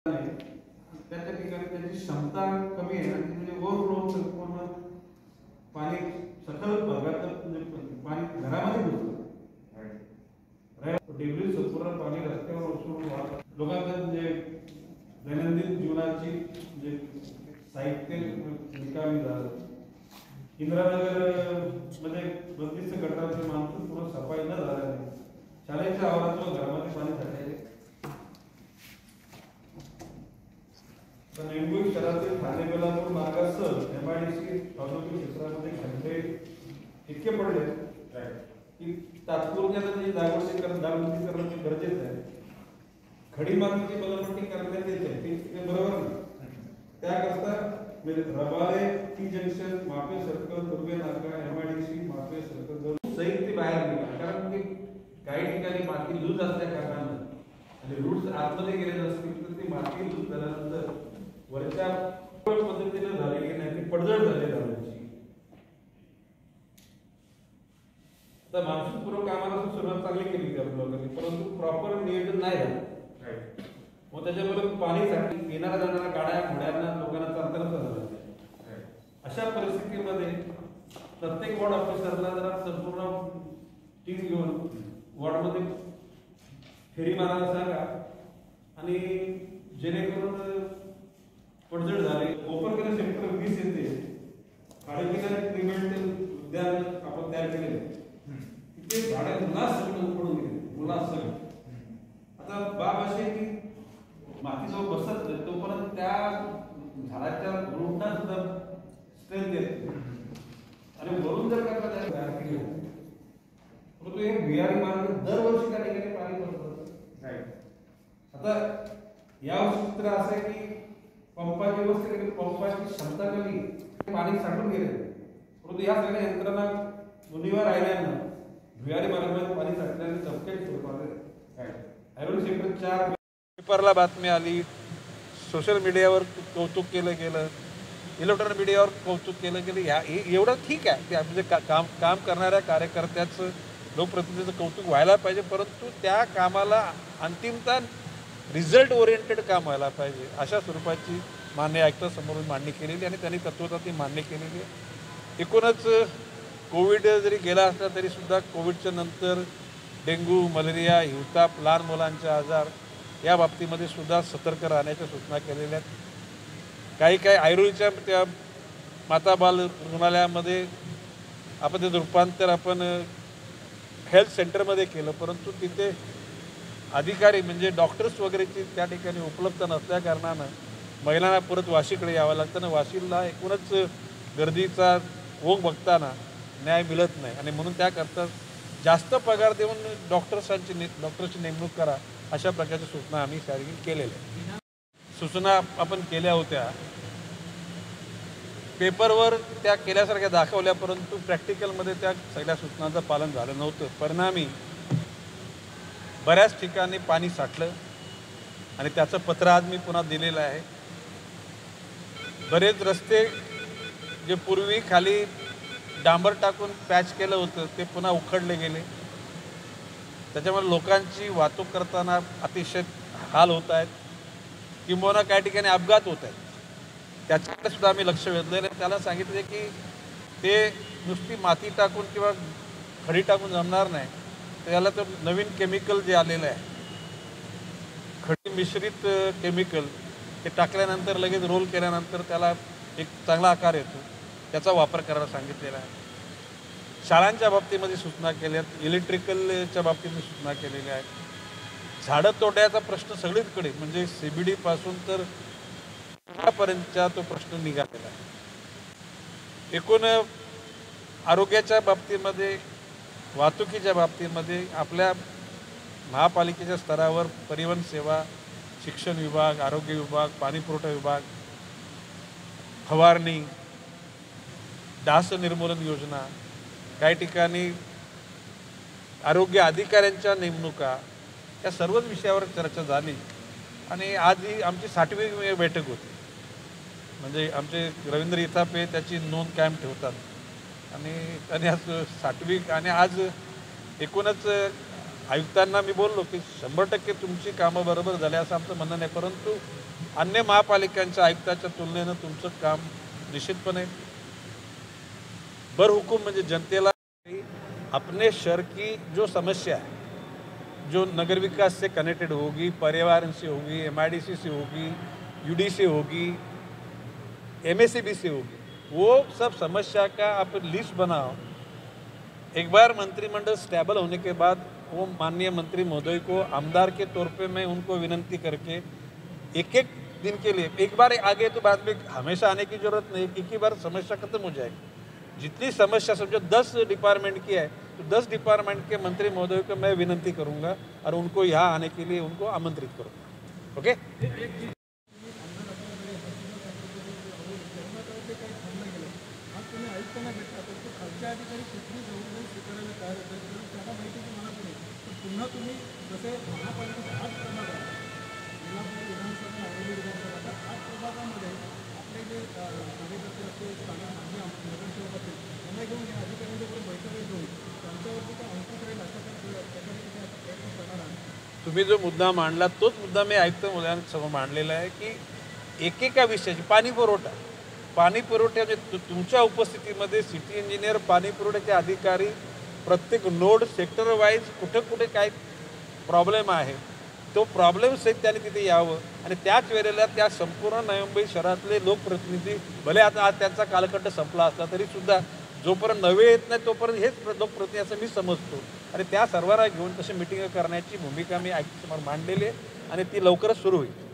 क्षमता कमी है ना, पानी सखल भागात पाणी घरामध्ये घुसलं, डेब्रिज संपूर्ण पाणी रस्त्यावर ओसरून वाहत लोकांच्या दैनंदिन जीवनाची साहित्य निकामी झालं। इंदिरानगर मध्ये 32 गटांचे मानसून पूर्ण सफाई न झाल्याने शाळेच्या आवारातून घरामध्ये पाणी साठले। निंबोळी शहरातील ठाणे बेलापूर मार्गासह एमआयडीसी औद्योगिक क्षेत्रामध्ये खड्डे इतके पडले की तात्पुरत्याने दारूबंदी करणे गरजेचे आहे। खडी मातीची बलपट्टी करण्यात येते ते बरोबर नाही, त्याकरता रबाळे टी जंक्शन माफे सर्कल पूर्वे नाका एमआयडीसी माफे सर्कल सहित बाहेर निघा, कारण की काही ठिकाणी माती लूज असल्या कारणाने आणि रूट्स आतमध्ये गेले असतील तर ती माती लूज झाल्यानंतर वरच्या पद्धतीने झाले की नाही पडझड झाले दारूची। तर मान्सून पूर्व कामाला सुरुवात चांगली केली त्या लोकांनी, परंतु प्रॉपर नियोजन नाही झालं, मग त्याच्याबरोबर पाणी साठी येणाऱ्या जाणाऱ्या गाड्या घोड्यांना लोकांना चालताना झालं। अशा परिस्थितीमध्ये प्रत्येक वॉर्ड ऑफिसरला जरा संपूर्ण टीम घेऊन वॉर्डमध्ये फेरी मारायला सांगा आणि जेणेकरून पडझड झाले। कोपरकर सेक्टर 20 येथे खाडीकिनारी क्रिमेंट उद्यान आपण तयार केले, तिथे झाडे पुन्हा सगळं उपडून गेले, पुन्हा सगळं बाब अशी की माती जो बसत तोपर्यंत त्या झाडाच्या रूटना सुद्धा स्ट्रेंथ येते आणि वरून जर का तयार केली परंतु हे बियारी मार्ग दरवर्षी त्या ठिकाणी पाणी पडत राईट। आता यावर्षी तर असं आहे की पंपाची व्यवस्था केली, पंपाची क्षमता कमी, पाणी साठून गेले, परंतु या सगळ्या यंत्रणा मुनीवर राहिल्यानं बियारी मार्गामध्ये पाणी साठल्याने धबक्यात स्वरूपात पेपरला बातमी आली, सोशल मीडियावर कौतुक केलं गेलं, इलेक्ट्रॉनिक मीडियावर कौतुक केलं गेलं, ह्या एवढं ठीक आहे की म्हणजे काम करणाऱ्या कार्यकर्त्याचं लोकप्रतिनिधीचं कौतुक व्हायला पाहिजे, परंतु त्या कामाला अंतिमतः रिझल्ट ओरिएंटेड काम व्हायला पाहिजे अशा स्वरूपाची मान्य आयुक्तासमोरून मांडणी केलेली आणि त्यांनी तत्वतः ती मान्य केलेली आहे। एकूणच कोविड जरी गेला असला तरीसुद्धा कोविडच्या नंतर डेंगू, मलेरिया, हिवताप, लहान मुलांचे आजार या बाबतीमध्ये सुद्धा सतर्क राहण्याच्या सूचना केलेल्या आहेत। काही ऐरोलीच्या त्या माता बाल रुग्णालयामध्ये आपण त्याचं रूपांतर आपण हेल्थ सेंटरमध्ये केलं, परंतु तिथे अधिकारी म्हणजे डॉक्टर्स वगैरेची त्या ठिकाणी उपलब्ध नसल्या कारणानं महिलांना परत वाशीकडे यावं लागतं आणि वाशीला एकूणच गर्दीचा ओघ बघताना न्याय मिळत नाही आणि म्हणून त्याकरता जास्त पगार देऊन डॉक्टर्सची नेमणूक करा अशा प्रकारच्या सूचना आम्ही सारखी केलेल्या सूचना आपण केल्या होत्या। पेपरवर त्या केल्यासारख्या दाखवल्या, परंतु प्रॅक्टिकलमध्ये त्या सगळ्या सूचनांचं पालन झालं नव्हतं, परिणामी बऱ्याच ठिकाणी पाणी साठलं आणि त्याचं पत्र आज मी पुन्हा दिलेलं आहे। बरेच रस्ते जे पूर्वी खाली डांबर टाकून पॅच केलं होतं ते पुन्हा उखडले गेले, त्याच्यामुळे लोकांची वाहतूक करताना अतिशय हाल होत आहेत, किंबहुना काही ठिकाणी अपघात होत आहेत, त्याच्याकडे सुद्धा आम्ही लक्ष वेधलं आणि त्याला सांगितले की ते नुसती माती टाकून किंवा खडी टाकून जमणार नाही, त्याला तर नवीन केमिकल जे आलेलं आहे खडी मिश्रित केमिकल ते टाकल्यानंतर लगेच रोल केल्यानंतर त्याला एक चांगला आकार येतो, त्याचा वापर करायला सांगितलेला आहे। शाळांच्या बाबतीमध्ये सूचना केल्या आहेत, इलेक्ट्रिकलच्या बाबतीमध्ये सूचना केलेल्या आहेत। झाडं तोडण्याचा प्रश्न सगळीकडे म्हणजे CBD पासून तर पर्यंतचा तो प्रश्न निघालेला आहे। एकूण आरोग्याच्या बाबतीमध्ये, वाहतुकीच्या बाबतीमध्ये आपल्या महापालिकेच्या स्तरावर परिवहन सेवा, शिक्षण विभाग, आरोग्य विभाग, पाणीपुरवठा विभाग, फवारणी, डास निर्मूलन योजना, काही ठिकाणी आरोग्य अधिकाऱ्यांच्या नेमणुका, या सर्वच विषयावर चर्चा झाली आणि आज ही आमची 60वी बैठक होती। म्हणजे आमचे रवींद्र इथापे त्याची नोंद कायम ठेवतात आणि त्यांनी आज 60वी आणि आज एकूणच आयुक्तांना मी बोललो की 100% तुमची कामं बरोबर झाले असं आमचं म्हणणं आहे, परंतु अन्य महापालिकांच्या आयुक्ताच्या तुलनेने तुमचं काम निश्चितपणे बरहुकूम म्हणजे जनतेला अपने शहर की जो समस्या है जो नगर विकास से कनेक्टेड होगी, पर्यावरण से होगी, MIDC से होगी, UD से होगी, MACB से होगी, वो सब समस्या का आप लिस्ट बनाओ। एक बार मंत्रिमंडल स्टेबल होने के बाद वो माननीय मंत्री महोदय को आमदार के तौर पे मैं उनको विनंती करके एक एक दिन के लिए, एक बार आगे तो बाद में हमेशा आने की जरूरत नहीं, एक ही बार समस्या खत्म हो जाएगी। जितनी समस्या समझो 10 डिपार्टमेंट की है तो 10 डिपार्टमेंट के मंत्री महोदय को मैं विनंती करूँगा और उनको यहाँ आने के लिए उनको आमंत्रित करूँगा। ओके, तुम्ही जो मुद्दा मांडला तोच मुद्दा मी आयुक्त महोदयांसमोर मांडलेला आहे की एकेका विषयाची पाणी पुरवठा तुमच्या उपस्थितीमध्ये सिटी इंजिनियर पाणी पुरवठ्याचे अधिकारी प्रत्येक नोड सेक्टर वाईज कुठे कुठे काय प्रॉब्लेम आहे तो प्रॉब्लेम सहित त्यांनी तिथे यावं आणि त्याच वेळेला त्या संपूर्ण नवी मुंबई शहरातले लोकप्रतिनिधी भले आता आज त्यांचा कालखंड संपला असला तरीसुद्धा जोपर्यंत नवे येत नाही तोपर्यंत हेच लोकप्रतिनिधी असं मी समजतो आणि त्या सर्वांना घेऊन तशी मिटिंग करण्याची भूमिका मी आयुक्तांसमोर मांडलेली आहे आणि ती लवकरच सुरू होईल।